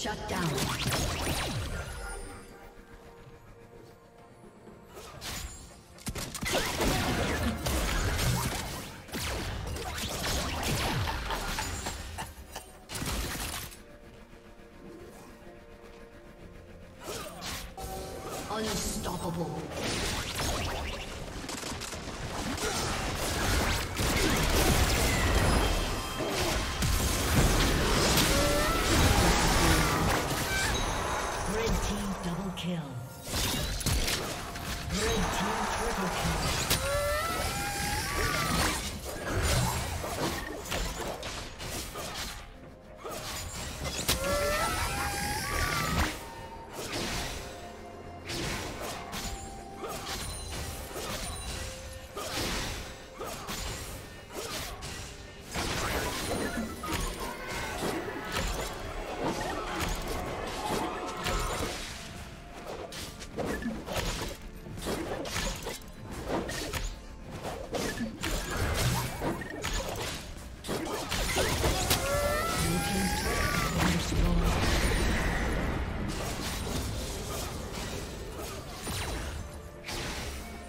Shut down. Unstoppable.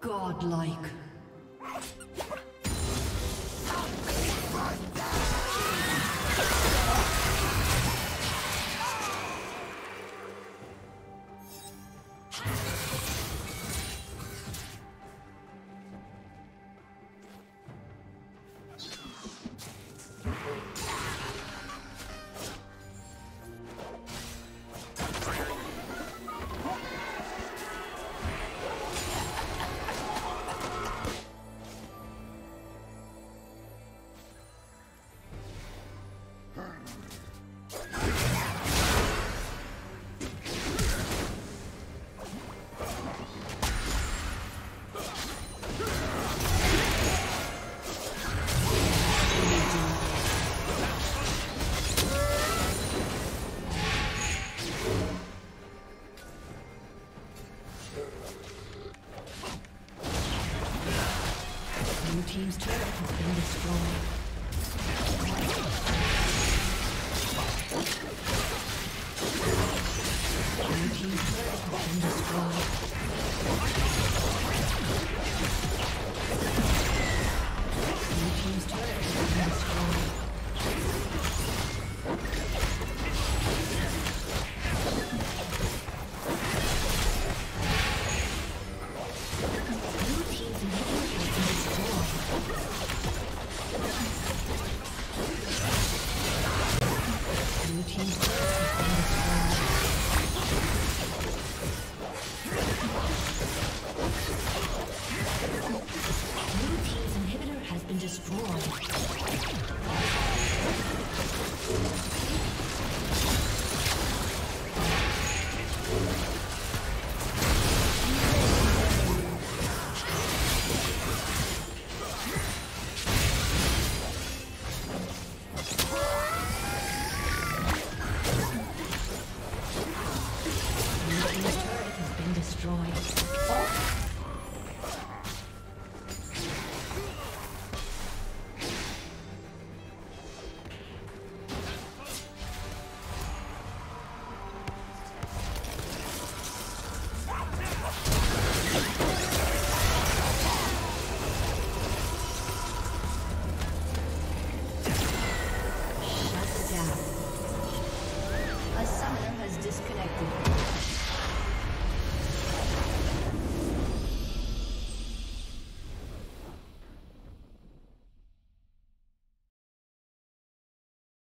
Godlike. Team's turret has been destroyed. Blue team's turret has been destroyed.